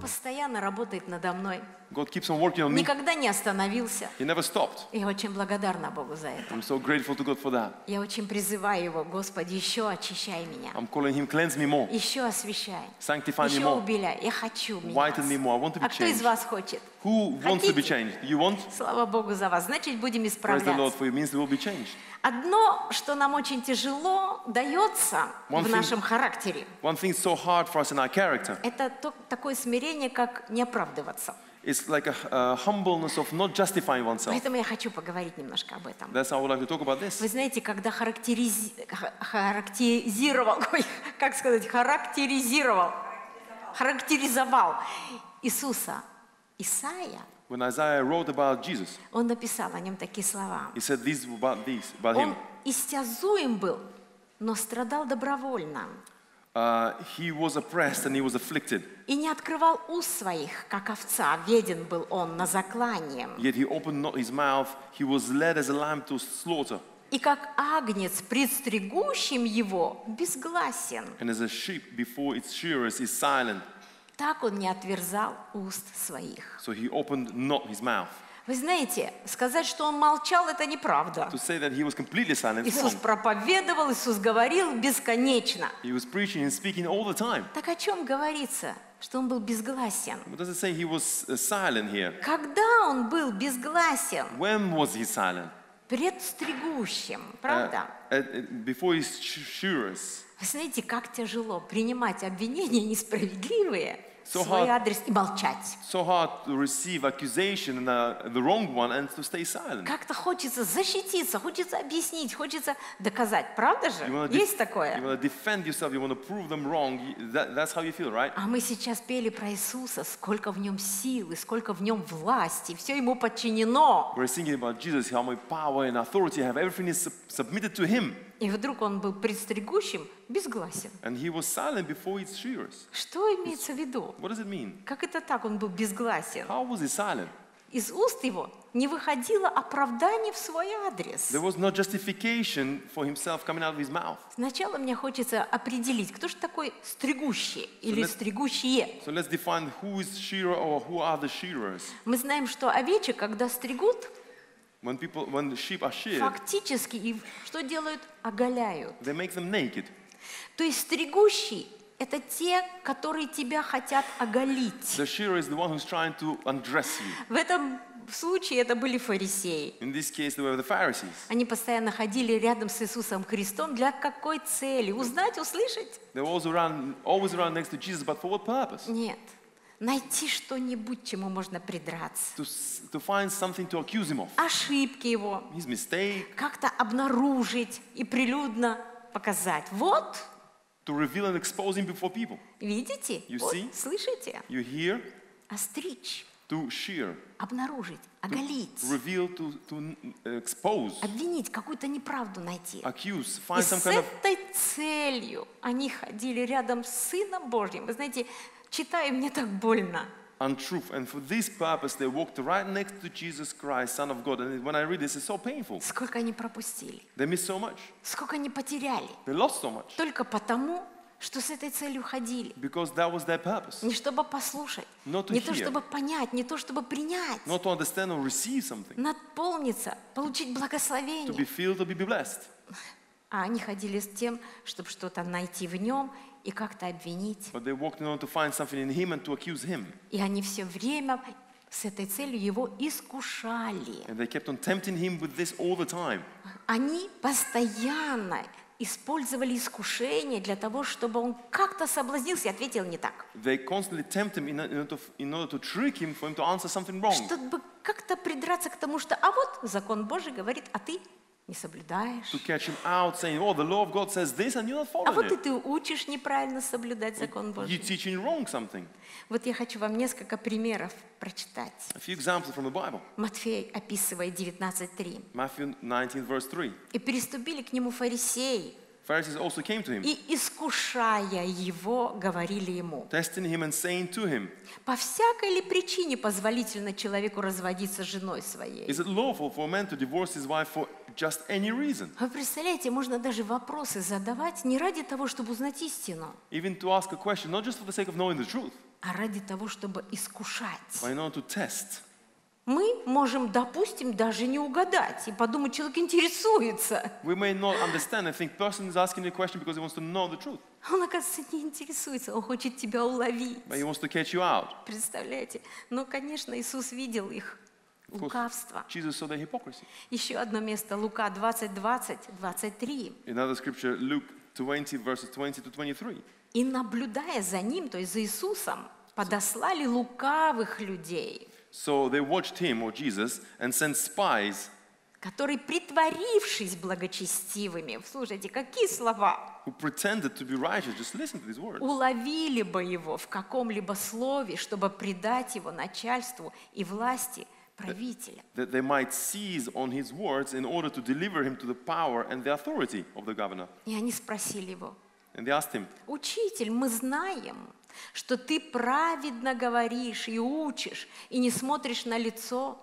постоянно работает надо мной. God keeps on working on me. Никогда не остановился. He never stopped. Я очень благодарна Богу за это. I'm so grateful to God for that. Я очень призываю Его, Господи, еще очищай меня. I'm calling Him, cleanse me more. Еще освещай. Sanctify me more. Еще убеляй. Я хочу меняться. Whiten me more. I want to be changed. А кто из вас хочет? Who wants to be changed? You want? Слава Богу за вас. Значит, будем исправляться. Praise the Lord for you. Means we will be changed. Одно, что нам очень тяжело дается в нашем характере. One thing so hard for us in our character. Это такое смирение, как не оправдываться. It's like a humbleness of not justifying oneself. Поэтому я хочу поговорить немножко об этом. That's how I would like to talk about this. Вы знаете, когда характеризовал Иисуса Исаия, when Isaiah wrote about Jesus, он написал о нем такие слова. He said these about him. Он истязуем был, но страдал добровольно. He was oppressed and he was afflicted. И не открывал уст своих, как овца, веден был он на заклание. Yet he opened not his mouth; he was led as a lamb to slaughter. И как агнец пред стригущим его безгласен. And as a sheep before its shearers is silent. Так он не отверзал уст своих. So he opened not his mouth. Вы знаете, сказать, что он молчал, это неправда. Иисус проповедовал, Иисус говорил бесконечно. Так о чем говорится? Что он был безгласен. Когда он был безгласен? Пред стригущим, правда? Вы знаете, как тяжело принимать обвинения несправедливые. So hard, so hard to receive accusation and the wrong one and to stay silent. Как-то хочется защититься, хочется объяснить, хочется доказать, правда же? Есть такое. You want to defend yourself, you want to prove them wrong. That's how you feel, right? А мы сейчас пели про Иисуса, сколько в нем силы, сколько в нем власти, все ему подчинено. We're singing about Jesus, how much power and authority have, everything is submitted to him. И вдруг он был пред стригущим безгласен. Что имеется в виду? Как это так, он был безгласен? Из уст его не выходило оправдание в свой адрес. Сначала мне хочется определить, кто же такой стригущий или стригущие. Мы знаем, что овечек, когда стригут, when sheep are sheared, фактически, и что делают? Оголяют. They make them naked. То есть стригущий – это те, которые тебя хотят оголить. The shearer is the one who's trying to undress you. В этом случае это были фарисеи. In this case, they were the Pharisees. Они постоянно ходили рядом с Иисусом Христом. Для какой цели? Узнать, услышать? They always ran next to Jesus, but for what purpose? Нет. Найти что-нибудь, чему можно придраться. To find something to accuse him of. Ошибки его. His mistake. Как-то обнаружить и прилюдно показать. Вот. To reveal and expose him before people. Видите? You вот, see? Слышите? You hear? Остричь. To shear. Обнаружить, оголить. To reveal, to expose. Обвинить, какую-то неправду найти. Accuse, find some kind of... И с этой целью они ходили рядом с Сыном Божьим. Вы знаете, читаю, мне так больно. Untruth, and for this purpose they walked right next to Jesus Christ, Son of God. And when I read this, it's so painful. Сколько они пропустили? They missed so much. Сколько они потеряли? They lost so much. Только потому, что с этой целью ходили. Because that was their purpose. Не чтобы послушать, not to не hear, то чтобы понять, не то чтобы принять, not to understand or receive something. Наполниться, получить благословение. To be filled, to be blessed. А они ходили с тем, чтобы что-то найти в нем и как-то обвинить. И они все время с этой целью его искушали. Они постоянно использовали искушение для того, чтобы он как-то соблазнился и ответил не так. Чтобы как-то придраться к тому, что «а вот закон Божий говорит, а ты...» не соблюдаешь. To catch him out, saying, "Oh, the law of God says this, and you're not following it." А вот и ты учишь неправильно соблюдать закон Божий. You're teaching wrong something. Вот я хочу вам несколько примеров прочитать. A few examples from the Bible. Матфей описывает 19:3. Matthew 19, verse 3. И переступили к нему фарисеи. Pharisees also came to him. И искушая его, говорили ему. Testing him and saying to him. По всякой ли причине позволительно человеку разводиться с женой своей? Is it lawful for a man to divorce his wife for just any reason? Вы представляете, можно даже вопросы задавать не ради того, чтобы узнать истину. Even to ask a question, not just for the sake of knowing the truth. а ради того, чтобы искушать. In order to test. Мы можем, допустим, даже не угадать и подумать, человек интересуется. Он, оказывается, не интересуется, он хочет тебя уловить. Представляете? Но, конечно, Иисус видел их лукавство. Еще одно место, Лука 20:20-23. Another scripture, Luke 20:20-23. И наблюдая за ним, то есть за Иисусом, подослали лукавых людей. So they watched him, or Jesus, and sent spies, которые, притворившись благочестивыми, слушайте, какие слова, who pretended to be righteous, just listen to these words, уловили бы его в каком-либо слове, чтобы предать его начальству и власти правителя. That they might seize on his words in order to deliver him to the power and the authority of the governor. И они спросили его, and they asked him, учитель, мы знаем, что ты праведно говоришь и учишь, и не смотришь на лицо.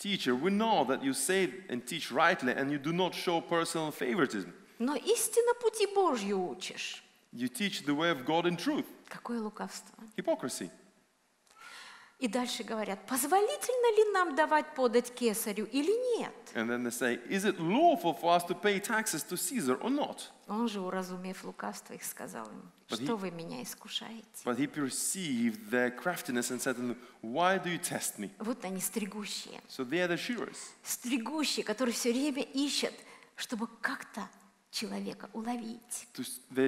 Teacher, we know that you say and teach rightly, and you do not show personal favoritism. Но истинно пути Божью учишь. You teach the way of God in truth. Какое лукавство. Hypocrisy. И дальше говорят, позволительно ли нам давать подать Кесарю или нет? And then they say, is it lawful for us to pay taxes to Caesar or not? Он же, уразумев лукавство их, сказал им, что вы меня искушаете? But he perceived their craftiness and said, why do you test me? Вот они, стригущие. So they are the shearers. Стригущие, которые все время ищут, чтобы как-то человека уловить, найти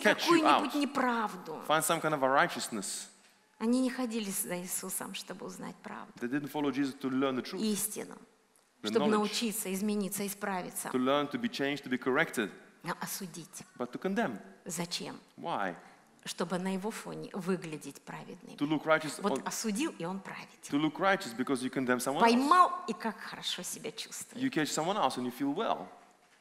какую-нибудь неправду. Они не ходили за Иисусом, чтобы узнать правду. Истину. Чтобы научиться, измениться, исправиться. To learn, to be changed, to be corrected. Но осудить. But to condemn. Зачем? Why? Чтобы на его фоне выглядеть праведным. To look righteous, вот осудил, и он праведен. To look righteous, because you condemn someone else. Поймал, и как хорошо себя чувствует. You catch someone else and you feel well.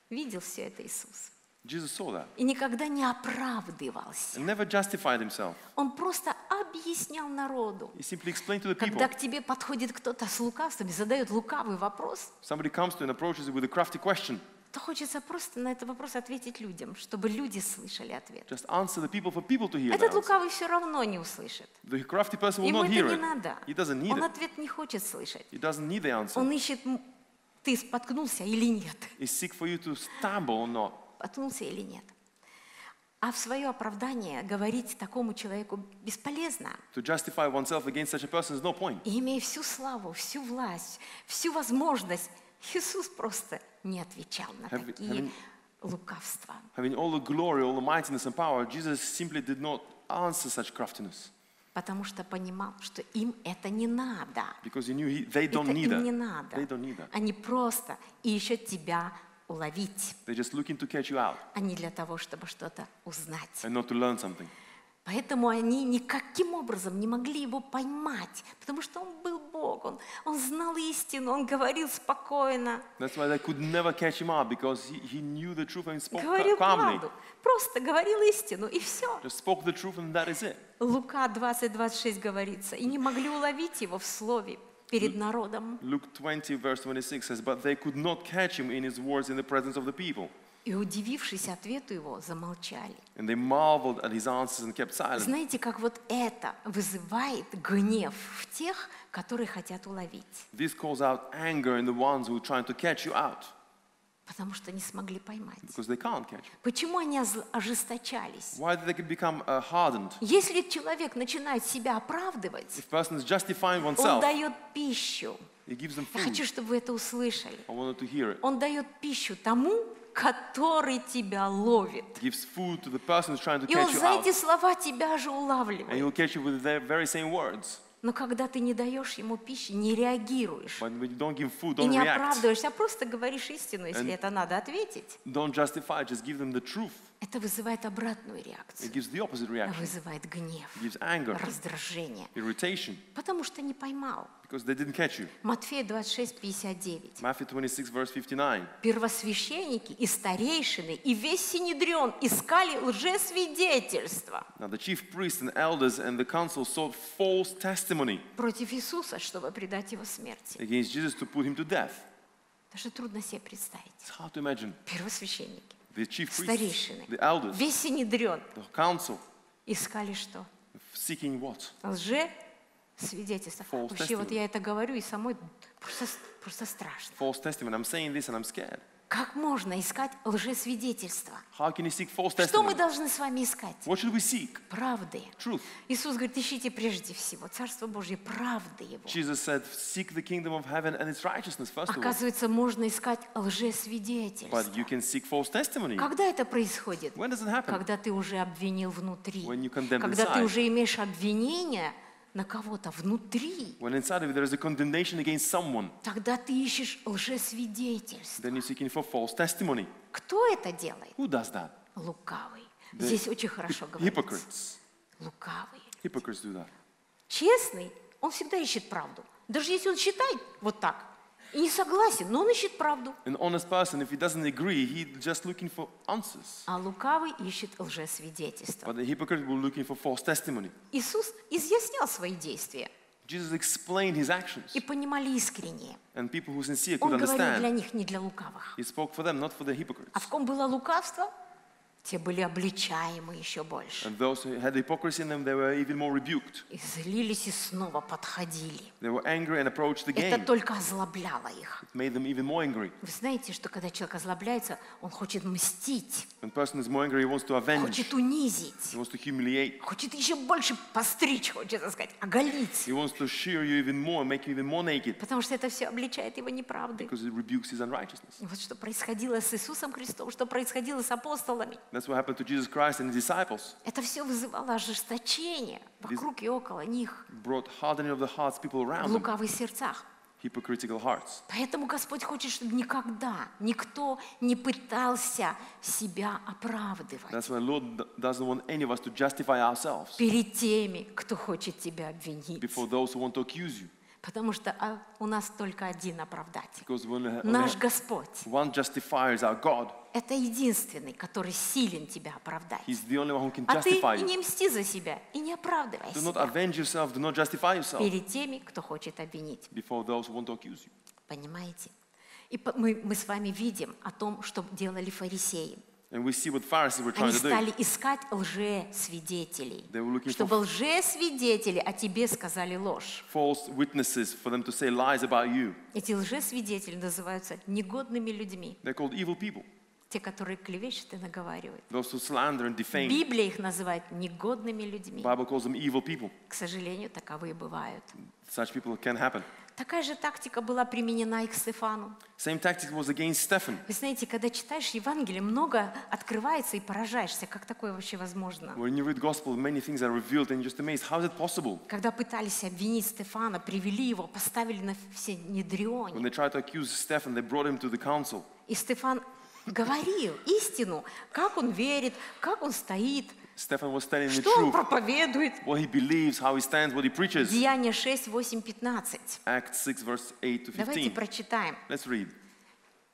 Видел все это Иисус. Jesus saw that. И никогда не оправдывался. Never justified himself. Он просто объяснял народу. He simply explained to the people. Когда к тебе подходит кто-то с лукавством, задает лукавый вопрос, somebody comes to and approaches you with a crafty question, то хочется просто на этот вопрос ответить людям, чтобы люди слышали ответ. Just answer the people for people to hear. Этот лукавый все равно не услышит. The crafty person will not hear it. Ему это не надо. He doesn't need it. Он ответ не хочет слышать. He doesn't need the answer. Он ищет, ты споткнулся или нет. Is seek for you to stumble or not. Отнулся или нет. А в свое оправдание говорить такому человеку бесполезно. To justify oneself against such a person is no point. И имея всю славу, всю власть, всю возможность, Иисус просто не отвечал на такие лукавства. Having all the glory, all the mightiness and power, Jesus simply did not answer such craftiness. Потому что понимал, что им это не надо. Because he knew they don't need it. Это им не надо. Они просто ищут тебя уловить, а не для того, чтобы что-то узнать. Поэтому они никаким образом не могли его поймать, потому что он был Бог, он знал истину, он говорил спокойно. Говорил правду, просто говорил истину, и все. Лука 20:26 говорится, и не могли уловить его в слове перед народом. Luke 20:26 says, but they could not catch him in his words in the presence of the people. И, удивившись ответу его, замолчали. And they marveled at his answers and kept silent. Знаете, как вот это вызывает гнев в тех, которые хотят уловить. This calls out anger in the ones who are trying to catch you out. Потому что не смогли поймать. Because they can't catch. Почему они ожесточались? Why did they become hardened? Если человек начинает себя оправдывать, if person is justifying oneself, он дает пищу. He gives them food. Я хочу, чтобы вы это услышали. I wanted to hear it. Он дает пищу тому, который тебя ловит. Gives food to the person who's trying to catch you out. И он за эти слова тебя же улавливает. And he'll catch you with the very same words. Но когда ты не даешь ему пищи, не реагируешь, и не оправдываешься, а просто говоришь истину, если это надо ответить, это вызывает обратную реакцию. Это вызывает гнев, раздражение, потому что не поймал. Матфея 26:59. Первосвященники и старейшины и весь Синедрион искали лжесвидетельства против Иисуса, чтобы предать его смерти. Даже трудно себе представить. Первосвященники, старейшины, весь Синедрион. Искали что? Seeking what? Лжесвидетельство. Вообще, вот я это говорю, и самой просто страшно. False testimony. I'm saying this and I'm scared. Как можно искать лжесвидетельства? Что мы должны с вами искать? Правды. Truth. Иисус говорит, ищите прежде всего Царство Божье, правды Его. Jesus said, seek the kingdom of heaven and its righteousness first of all. Оказывается, можно искать лжесвидетельства. But you can seek false testimony. Когда это происходит? When does it happen? Когда ты уже обвинил внутри. When you condemn inside. Когда ты уже имеешь обвинение на кого-то внутри, тогда ты ищешь лжесвидетельство. Кто это делает? Лукавый. Здесь очень хорошо говорится. Лукавый. Честный, он всегда ищет правду. Даже если он считает вот так и не согласен, но он ищет правду. А лукавый ищет лжесвидетельство. Иисус изъяснял свои действия. И понимали искренне. Он говорил для них, не для лукавых. А в ком было лукавство, те были обличаемы еще больше. И злились и снова подходили. Это только озлобляло их. Вы знаете, что когда человек озлобляется, он хочет мстить. Хочет унизить. Хочет еще больше постричь, хочет, так сказать, оголить. Потому что это все обличает его неправды. Вот что происходило с Иисусом Христом, что происходило с апостолами. That's what happened to Jesus Christ and his disciples. Это все вызывало ожесточение вокруг и около них. Brought hardening of the hearts people around them. В лукавых сердцах. Hypocritical hearts. Поэтому Господь хочет, чтобы никогда никто не пытался себя оправдывать. That's why the Lord doesn't want any of us to justify ourselves. Перед теми, кто хочет тебя обвинить. Before those who want to accuse you. Потому что у нас только один оправдатель. Наш Господь. One justifier is our God. Это единственный, который силен тебя оправдать. А ты не мсти за себя и не оправдывай себя перед теми, кто хочет обвинить. Понимаете? И мы с вами видим о том, что делали фарисеи. Они стали искать лжесвидетелей, чтобы лжесвидетели о тебе сказали ложь. Эти лжесвидетели называются негодными людьми. Те, которые клевещут и наговаривают. Библия их называет негодными людьми. К сожалению, таковые бывают. Такая же тактика была применена и к Стефану. Вы знаете, когда читаешь Евангелие, много открывается и поражаешься, как такое вообще возможно. Когда пытались обвинить Стефана, привели его, поставили на Синедрионе. И Стефан говорил истину, как он верит, как он стоит, что он проповедует. Деяния 6, 8, 15. Давайте прочитаем.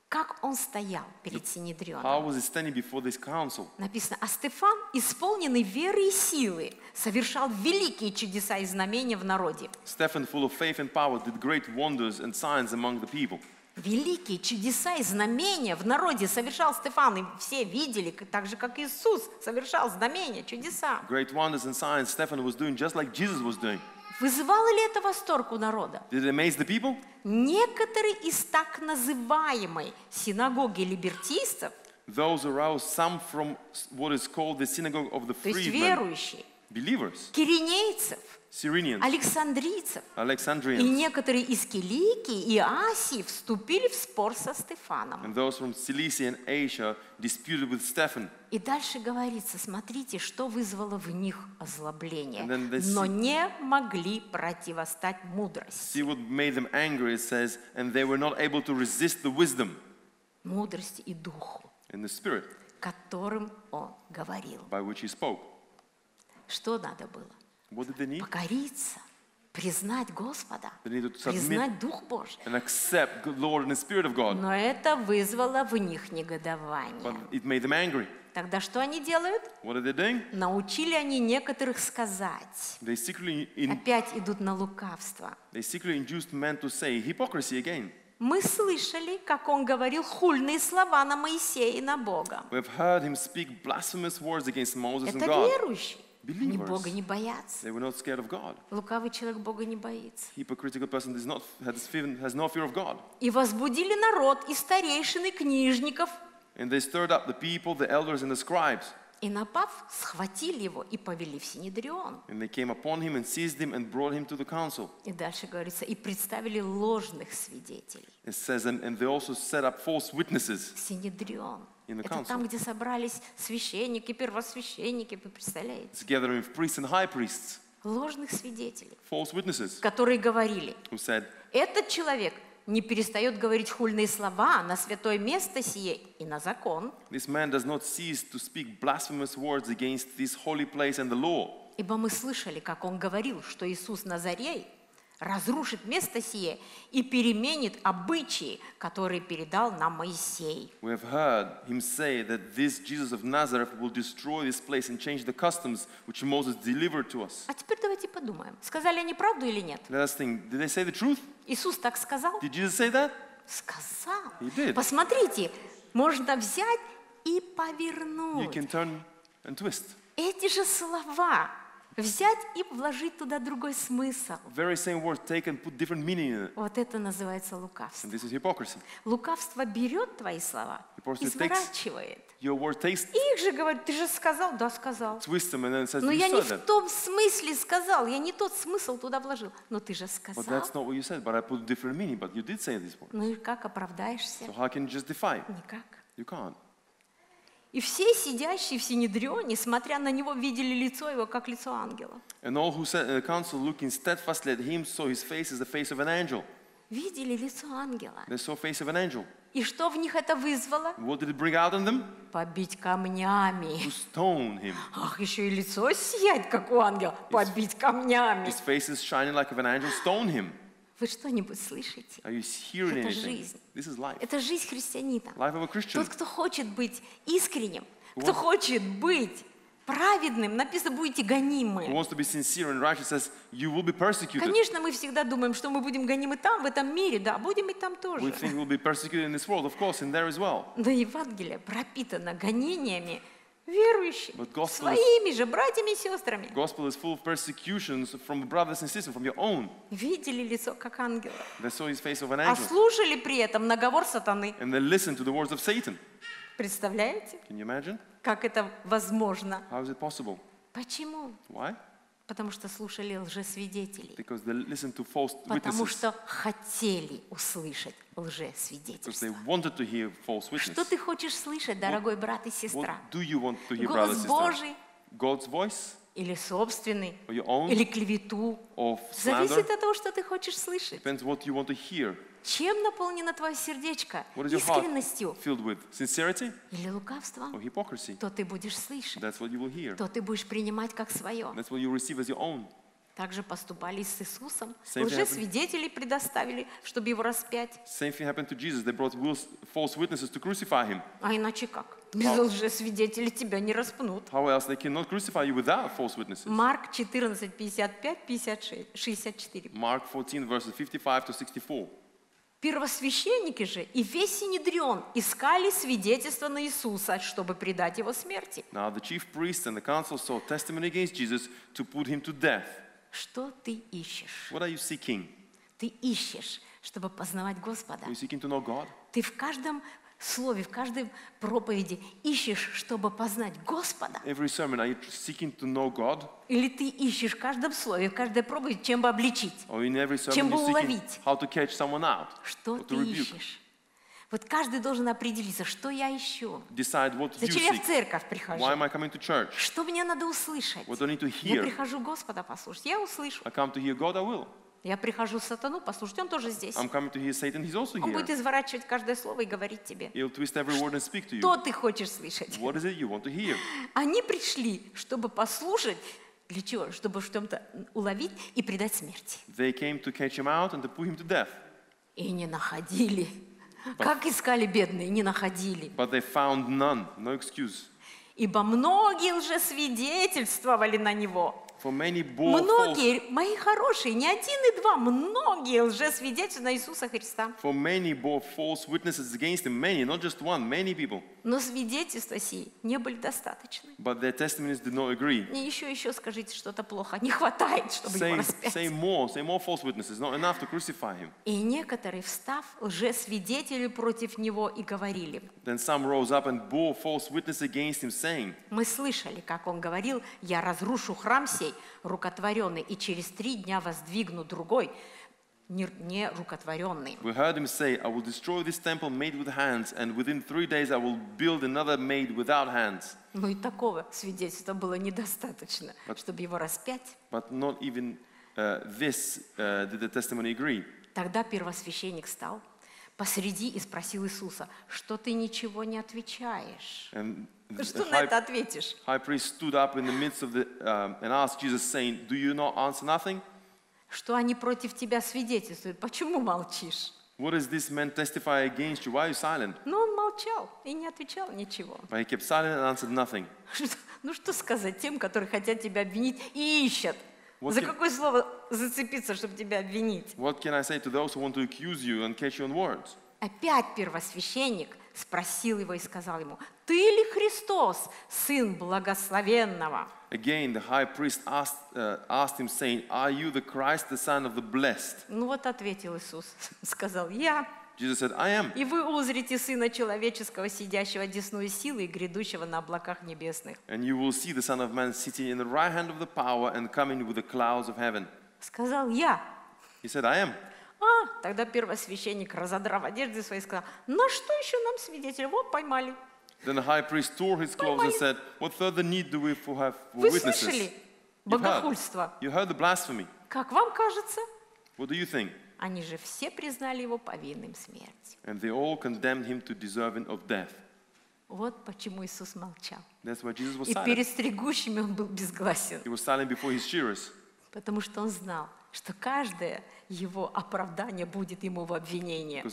Как он стоял перед Синедрионом. Написано, а Стефан, исполненный веры и силы, совершал великие чудеса и знамения в народе. Великие чудеса и знамения в народе совершал Стефан, и все видели, так же, как Иисус совершал знамения, чудеса. Вызывало ли это восторг у народа? Некоторые из так называемой синагоги либертистов, то есть верующие, киринейцев, александрийцев и некоторые из Киликии и Асии вступили в спор со Стефаном. И дальше говорится, смотрите, что вызвало в них озлобление, но не могли противостать мудрости. Мудрости и духу, которым он говорил. Что надо было? Покориться, признать Господа, признать Дух Божий. Но это вызвало в них негодование. Тогда что они делают? Научили они некоторых сказать. Опять идут на лукавство. Мы слышали, как он говорил хульные слова на Моисея и на Бога. Это верующие. Они Бога не боятся. Лукавый человек Бога не боится. И возбудили народ, и старейшины, книжников. И напав, схватили его и повели в Синедрион. И дальше говорится, и представили ложных свидетелей. Синедрион. Это там, где собрались священники, первосвященники, вы представляете? Ложных свидетелей, которые говорили, этот человек не перестает говорить хульные слова на святое место сие и на закон. Ибо мы слышали, как он говорил, что Иисус Назарей разрушит место сие и переменит обычаи, которые передал нам Моисей. We have heard him say that this Jesus of Nazareth will destroy this place and change the customs which Moses delivered to us. А теперь давайте подумаем, сказали они правду или нет? Let us think. Did they say the truth? Иисус так сказал? Did Jesus say that? Сказал. He did. Посмотрите, можно взять и повернуть. You can turn and twist. Эти же слова. Взять и вложить туда другой смысл. Вот это называется лукавство. Лукавство берет твои слова и сворачивает. Их же говорит, ты же сказал, да, сказал. Но я не в том смысле сказал, я не тот смысл туда вложил. Но ты же сказал. Ну и как оправдаешься? Никак. И все сидящие в Синедрионе, смотря на него, видели лицо его, как лицо ангела. Видели лицо ангела. И что в них это вызвало? Побить камнями. Ах, еще и лицо сияет, как у ангела. Побить камнями. Вы что-нибудь слышите? Это жизнь. Это жизнь христианина. Тот, кто хочет быть искренним, кто хочет быть праведным, написано, будете гонимы. Конечно, мы всегда думаем, что мы будем гонимы там, в этом мире, да, будем и там тоже. Но Евангелие пропитано гонениями верующих, своими же братьями и сестрами. Видели лицо как ангела, а слушали при этом наговор сатаны. Представляете, как это возможно? Почему? Потому что слушали лжесвидетелей. Потому что хотели услышать лжесвидетельство. Что ты хочешь слышать, дорогой брат и сестра? Голос Божий? Или собственный? Или клевету? Зависит от того, что ты хочешь слышать. Чем наполнено твое сердечко? Искренностью? Или лукавством? То ты будешь слышать. То ты будешь принимать как свое. Также поступали с Иисусом. Лжесвидетелей предоставили, чтобы его распять. А иначе как? Без лжесвидетелей тебя не распнут. Марк 14, 55, 56, 64. Mark 14, verses 55-64. Первосвященники же и весь Синедрион искали свидетельство на Иисуса, чтобы предать его смерти. Что ты ищешь? Ты ищешь, чтобы познавать Господа. Ты в каждом слове, в каждой проповеди ищешь, чтобы познать Господа. Или ты ищешь в каждом слове, в каждой проповеди, чем бы обличить, чем бы уловить. Что ты ищешь? Вот каждый должен определиться, что я ищу. Зачем я в церковь прихожу? Что мне надо услышать? Я прихожу Господа послушать, я услышу. Я прихожу сатану послушать, он тоже здесь. I'm coming to hear Satan, he's also here. Он будет изворачивать каждое слово и говорить тебе. He'll twist every word and speak to you. Что ты хочешь слышать? What is it you want to hear? Они пришли, чтобы послушать, для чего? Чтобы что-то уловить и предать смерти. They came to catch him out and to put him to death. И не находили. Как искали бедные, не находили. But they found none, no excuse. Ибо многие лжесвидетельствовали на него. Многие, мои хорошие, не один и два, многие лжесвидетели на Иисуса Христа. Но свидетельства сии не были достаточны. И еще скажите что-то плохо, не хватает, чтобы его распять. И некоторые, встав, лжесвидетели против него и говорили. Мы слышали, как он говорил: «Я разрушу храм сей, рукотворенный, и через 3 дня воздвигну другой, не рукотворенный». We heard him say, "I will destroy this temple made with hands, and within 3 days I will build another made without hands." Но и такого свидетельства было недостаточно, чтобы его распять. But not even this did the testimony agree. Тогда первосвященник стал посреди и спросил Иисуса: «Что ты ничего не отвечаешь?» Что на это ответишь? Что они против тебя свидетельствуют? Почему молчишь? What does this man testify against you? Why are you silent? Но он молчал и не отвечал ничего. But he kept silent and answered nothing. Ну что сказать тем, которые хотят тебя обвинить и ищут? За какое слово зацепиться, чтобы тебя обвинить? What can I say to those who want to accuse you and catch you on words? Опять первосвященник спросил его и сказал ему: «Ты ли Христос, Сын Благословенного?» Again, the high priest asked him, saying, "Are you the Christ, the Son of the Blessed?" Ну вот ответил Иисус, сказал: «Я». Jesus said, "I am." И вы узрите Сына Человеческого, сидящего десную силы и грядущего на облаках небесных. And you will see the Son of Man sitting in the right hand of the power and coming with the clouds of heaven. Сказал: «Я». He said, "I am." Тогда первосвященник, разодрав одежды свои, сказал: «На что еще нам свидетель? Вот, поймали». Then the high priest tore his clothes and said, "What further need do we have for witnesses?" Вы слышали богохульство? You heard the blasphemy. Как вам кажется? What do you think? Они же все признали его повинным смерти. And they all condemned him to deserving of death. Вот почему Иисус молчал. That's why Jesus was silent. И перед стригущими он был безгласен. He was silent before his shearers. Потому что он знал, что каждое его оправдание будет ему в обвинении.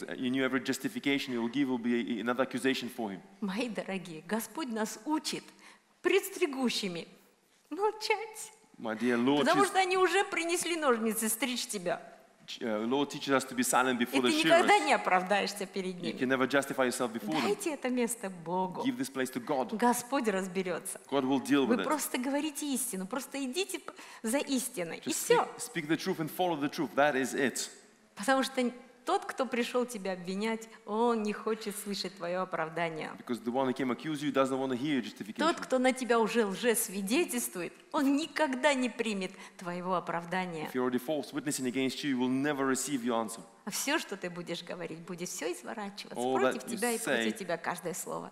Мои дорогие, Господь нас учит пред стригущими молчать, потому что они уже принесли ножницы стричь тебя. Lord teaches us to be silent before the shearers. И ты никогда не оправдаешься перед ним. You can never justify yourself before them. Дайте это место Богу. Give this place to God. Господь разберется. God will deal with it. Вы просто говорите истину, просто идите за истиной, и все. Speak the truth and follow the truth. That is it. Потому что тот, кто пришел тебя обвинять, он не хочет слышать твое оправдание. Тот, кто на тебя уже лжесвидетельствует, он никогда не примет твоего оправдания. А все, что ты будешь говорить, будет все изворачиваться против тебя и против тебя каждое слово.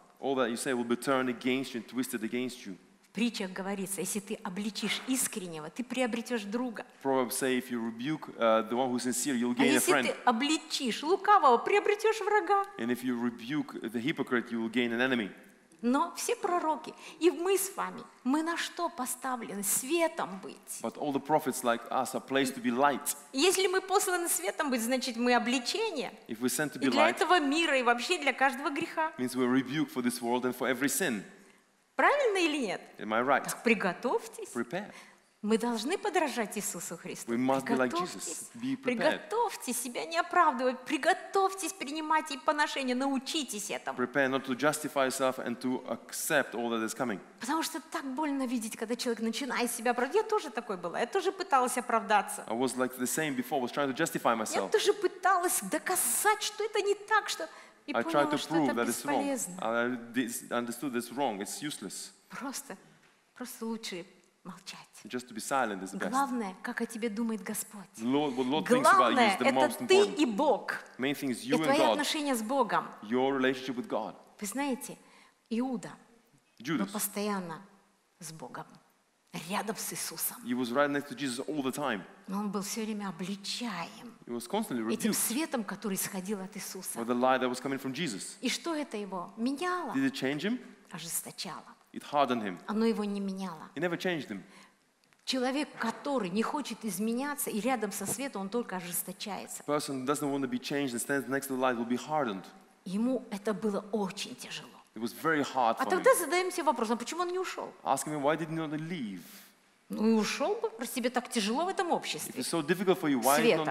В притчах говорится, если ты обличишь искреннего, ты приобретешь друга. А если ты обличишь лукавого, приобретешь врага. Но все пророки, и мы с вами, мы на что поставлены? Светом быть. Если мы посланы светом быть, значит мы обличение для этого мира и вообще для каждого греха. Правильно или нет? Right? Так приготовьтесь. Prepare. Мы должны подражать Иисусу Христу. Приготовьте себя не оправдывать. Приготовьтесь принимать и поношение. Научитесь этому. Потому что так больно видеть, когда человек начинает себя оправдывать. Я тоже такой была. Я тоже пыталась оправдаться. Я тоже пыталась доказать, что это не так, что... И поняла, что это бесполезно. Просто лучше молчать. Главное, как о тебе думает Господь. Главное, это ты и Бог. И твои отношения с Богом. Вы знаете, Иуда был постоянно с Богом, рядом с Иисусом. Но он был все время обличаем этим светом, который исходил от Иисуса. И что это его меняло? Ожесточало. Оно его не меняло. Человек, который не хочет изменяться, и рядом со светом он только ожесточается. Ему это было очень тяжело. А тогда задаемся вопросом, почему он не ушел? Ну и ушел бы, просто тебе так тяжело в этом обществе. Света.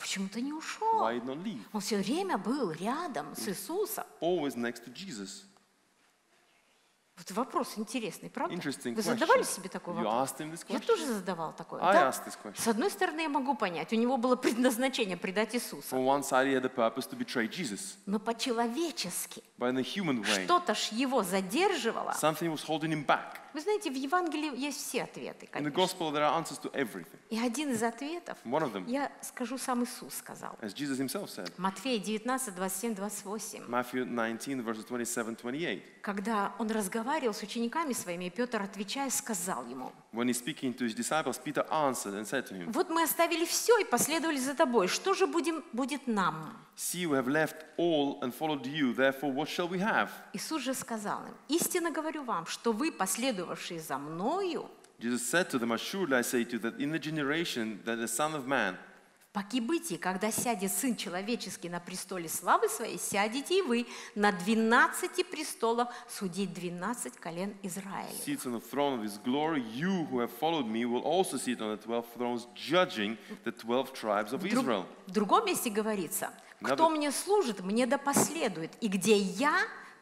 Почему ты не ушел? Он все время был рядом с Иисусом. Вот вопрос интересный, правда? Вы задавали себе такой вопрос? Я тоже задавал такой. Да? С одной стороны, я могу понять, у него было предназначение предать Иисуса. Но по-человечески что-то ж его задерживало. Вы знаете, в Евангелии есть все ответы, конечно. И один из ответов, я скажу, сам Иисус сказал. Матфея 19, 27, 28. Когда он разговаривал с учениками своими, Петр, отвечая, сказал ему: «Вот мы оставили все и последовали за тобой. Что же будет нам?» Иисус же сказал им: «Истинно говорю вам, что вы, последовавшие за мною, в покибытии, когда сядет Сын Человеческий на престоле славы Своей, сядете и вы на 12 престолах судить 12 колен Израиля». В другом месте говорится: «Кто мне служит, мне да последует, и где я,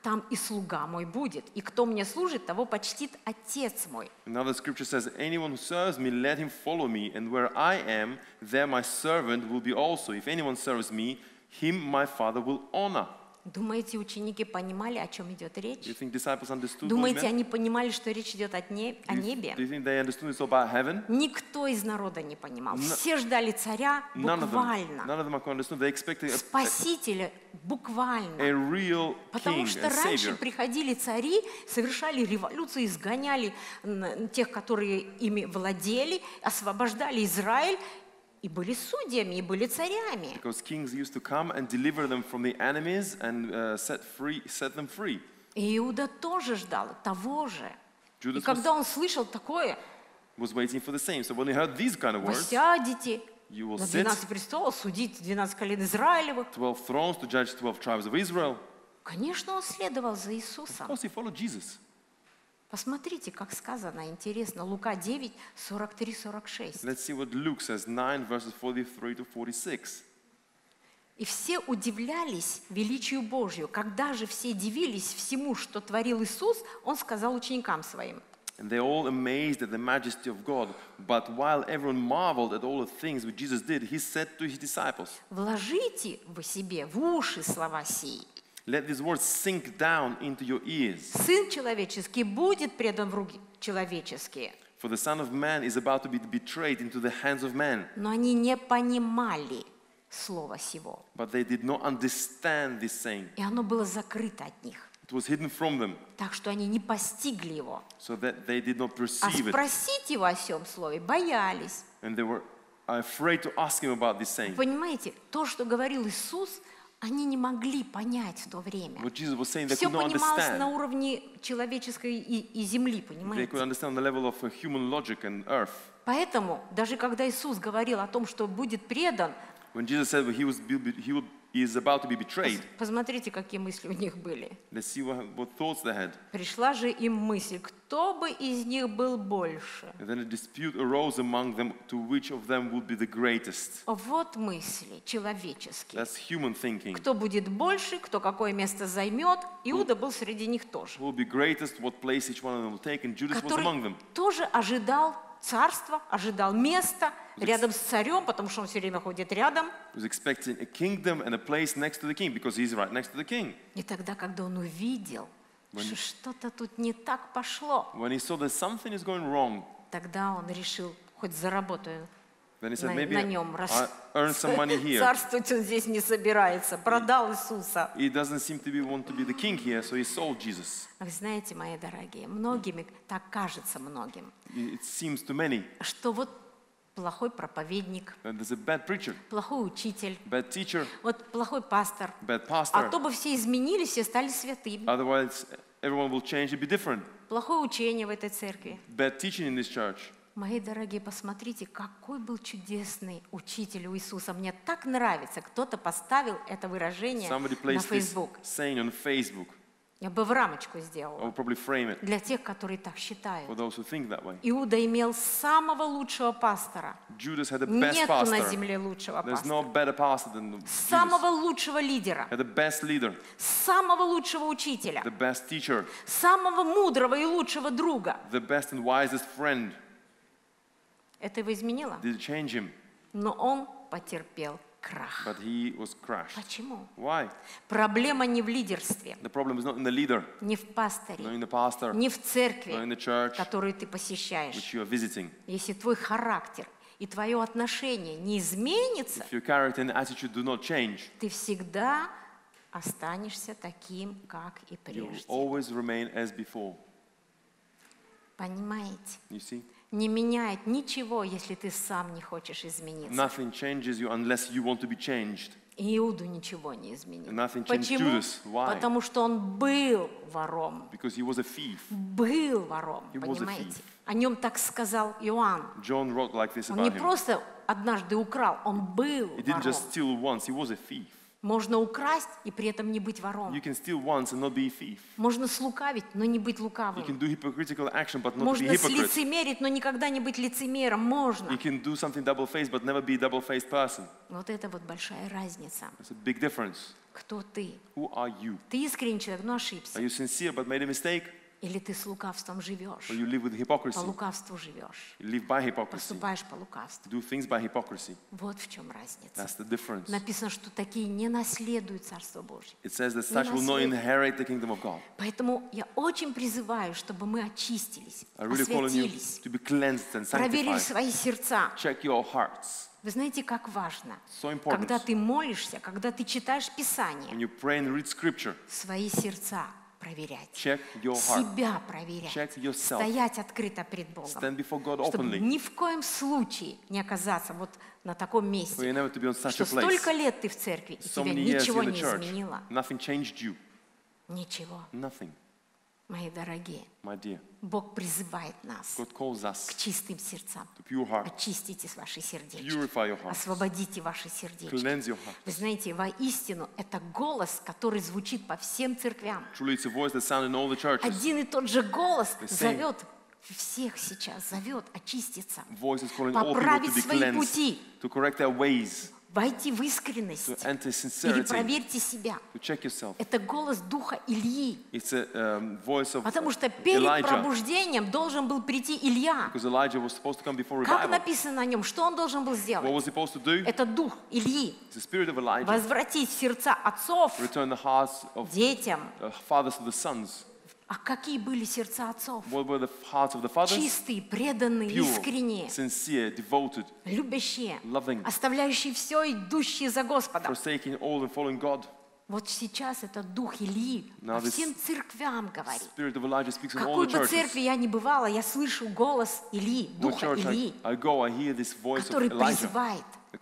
там и слуга мой будет, и кто мне служит, того почтит Отец мой». Another scripture says, anyone who serves me, let him follow me, and where I am, there my servant will be also. If anyone serves me, him my Father will honor. Думаете, ученики понимали, о чем идет речь? Думаете, они понимали, что речь идет о небе? Никто из народа не понимал. Все ждали царя буквально. Спасителя буквально. Потому что раньше приходили цари, совершали революцию, изгоняли тех, которые ими владели, освобождали Израиль. И были судьями, и были царями. И Иуда тоже ждал того же. И когда он слышал такое: «Вы сядете на 12 престолов, судите 12 колен Израилевых». Конечно, он следовал за Иисусом. Посмотрите, как сказано, интересно, Лука 9, 43-46. Let's see what Luke says, 9, verses 43 to 46. «И все удивлялись величию Божью. Когда же все дивились всему, что творил Иисус, Он сказал ученикам Своим». And they all amazed at the majesty of God. But while everyone marveled at all the things which Jesus did, He said to His disciples: «Вложите вы себе в уши слова сии». Let these words sink down into your ears. Сын человеческий будет предан в руки человеческие. For the Son of Man is about to be betrayed into the hands of men. Но они не понимали слова сего. But they did not understand this saying. И оно было закрыто от них. It was hidden from them. Так что они не постигли его. So that they did not perceive it. А спросить его о сем слове боялись. And they were afraid to ask him about this saying. Понимаете, то, что говорил Иисус, они не могли понять в то время. Все понималось на уровне человеческой и земли, понимаете? Поэтому, даже когда Иисус говорил о том, что будет предан, посмотрите, какие мысли у них были. Пришла же им мысль, кто бы из них был больше. Вот мысли человеческие. Кто будет больше, кто какое место займет. Иуда был среди них тоже. Который тоже ожидал царства, ожидал места рядом с царем, потому что он все время ходит рядом. И тогда, когда он увидел, что что-то тут не так пошло, тогда он решил: хоть заработаю на нем, раз царствовать он здесь не собирается. Продал Иисуса. Вы знаете, мои дорогие, многими так кажется, многим, что вот плохой проповедник, плохой учитель, вот плохой пастор, а то бы все изменились, все стали святыми. Плохое учение в этой церкви. Мои дорогие, посмотрите, какой был чудесный учитель у Иисуса. Мне так нравится, кто-то поставил это выражение на Facebook. Я бы в рамочку сделала для тех, которые так считают. Иуда имел самого лучшего пастора. Нет на земле лучшего пастора. Самого лучшего лидера. Самого лучшего учителя. Самого мудрого и лучшего друга. Это его изменило? Но он потерпел крах. Почему? Проблема не в лидерстве, не в пасторе, не в церкви, которую ты посещаешь. Если твой характер и твое отношение не изменится, ты всегда останешься таким, как и прежде. Понимаете? Не меняет ничего, если ты сам не хочешь измениться. Nothing changes you unless you want to be changed. Иуду ничего не изменил. Почему? Потому что он был вором. Because he was a thief. Был вором, понимаете? О нем так сказал Иоанн. John wrote like this about him. Он не просто однажды украл, он был вором. He didn't just steal once, he was a thief. Можно украсть и при этом не быть вором. Можно слукавить, но не быть лукавым. Можно слицемерить, но никогда не быть лицемером. Можно. Вот это вот большая разница. Кто ты? Ты искренний человек, но ошибся. Или ты с лукавством живешь? По лукавству живешь. Поступаешь по лукавству. Вот в чем разница. Написано, что такие не наследуют Царство Божье. Поэтому я очень призываю, чтобы мы очистились, освятились, проверили свои сердца. Вы знаете, как важно, когда ты молишься, когда ты читаешь Писание, свои сердца проверять, себя проверять, стоять открыто пред Богом, чтобы ни в коем случае не оказаться вот на таком месте, что столько лет ты в церкви, и тебя ничего не изменило. Ничего. Мои дорогие, Бог призывает нас к чистым сердцам. Очистите ваши сердечки, освободите ваши сердечки. Вы знаете, воистину, это голос, который звучит по всем церквям. Один и тот же голос зовет всех сейчас, зовет очиститься, поправить свои пути, войти в искренность, перепроверьте себя. Это голос духа Ильи. Потому что перед пробуждением должен был прийти Илья. Как написано о нем, что он должен был сделать? Это дух Ильи. Возвратить сердца отцов детям. А какие были сердца отцов? Чистые, преданные, искренние, любящие, оставляющие все, идущие за Господом. Вот сейчас этот дух Ильи по всем церквям говорит. В какой бы церкви я ни бывала, я слышу голос Ильи, духа Ильи, который призывает к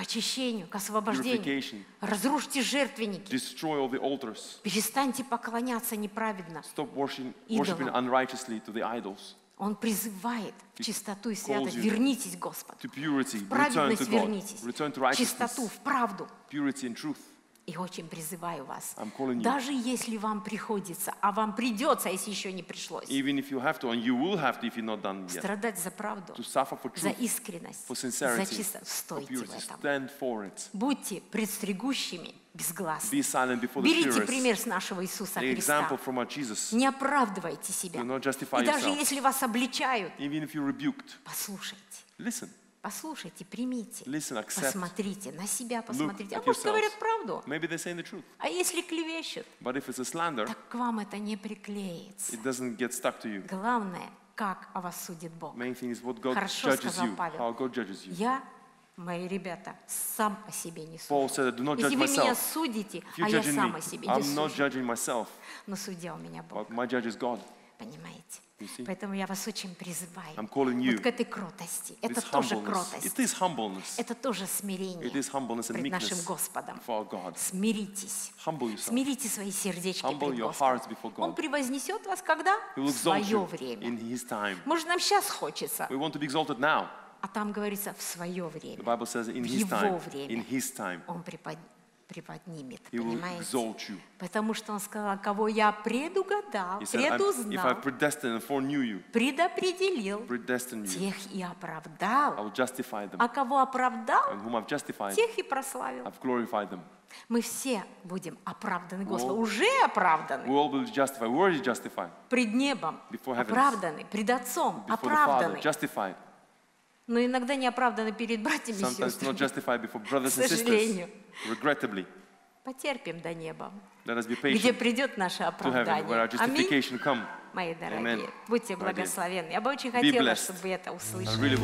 очищению, к освобождению. Разрушьте жертвенники. Перестаньте поклоняться неправедно идолам. Он призывает в чистоту и святость. Вернитесь, Господь. В праведность вернитесь. В чистоту, в правду. И очень призываю вас, даже если вам приходится, а вам придется, если еще не пришлось, страдать за правду, за искренность, за чистоту, стойте в этом. Будьте предстригущими безгласными. Берите пример с нашего Иисуса Христа. Не оправдывайте себя. И даже если вас обличают, послушайте. Послушайте, примите, посмотрите, на себя посмотрите. А может, говорят правду? А если клевещут, так к вам это не приклеится. Главное, как о вас судит Бог. Хорошо сказал Павел. Я, мои ребята, сам о себе не суду. Если вы меня судите, а я сам о себе не суду. Но судья у меня Бог. Понимаете? Поэтому я вас очень призываю вот к этой кротости. Это тоже кротость. Это тоже смирение пред нашим Господом. Смиритесь. Смирите свои сердечки пред Господом. Он превознесет вас когда? В свое время. Может, нам сейчас хочется. А там говорится в свое время. В его время. Он преподнесет. приподнимет, понимаете? Потому что он сказал, кого я предугадал, предузнал, предопределил, тех и оправдал, а кого оправдал, тех и прославил. Мы все будем оправданы Господом, уже оправданы. Пред небом оправданы, пред Отцом оправданы. Но иногда не оправданы перед братьями и сестрами, к сожалению. Потерпим до неба, где придет наше оправдание. Аминь, мои дорогие. Будьте благословенны. Я бы очень хотела, чтобы вы это услышали.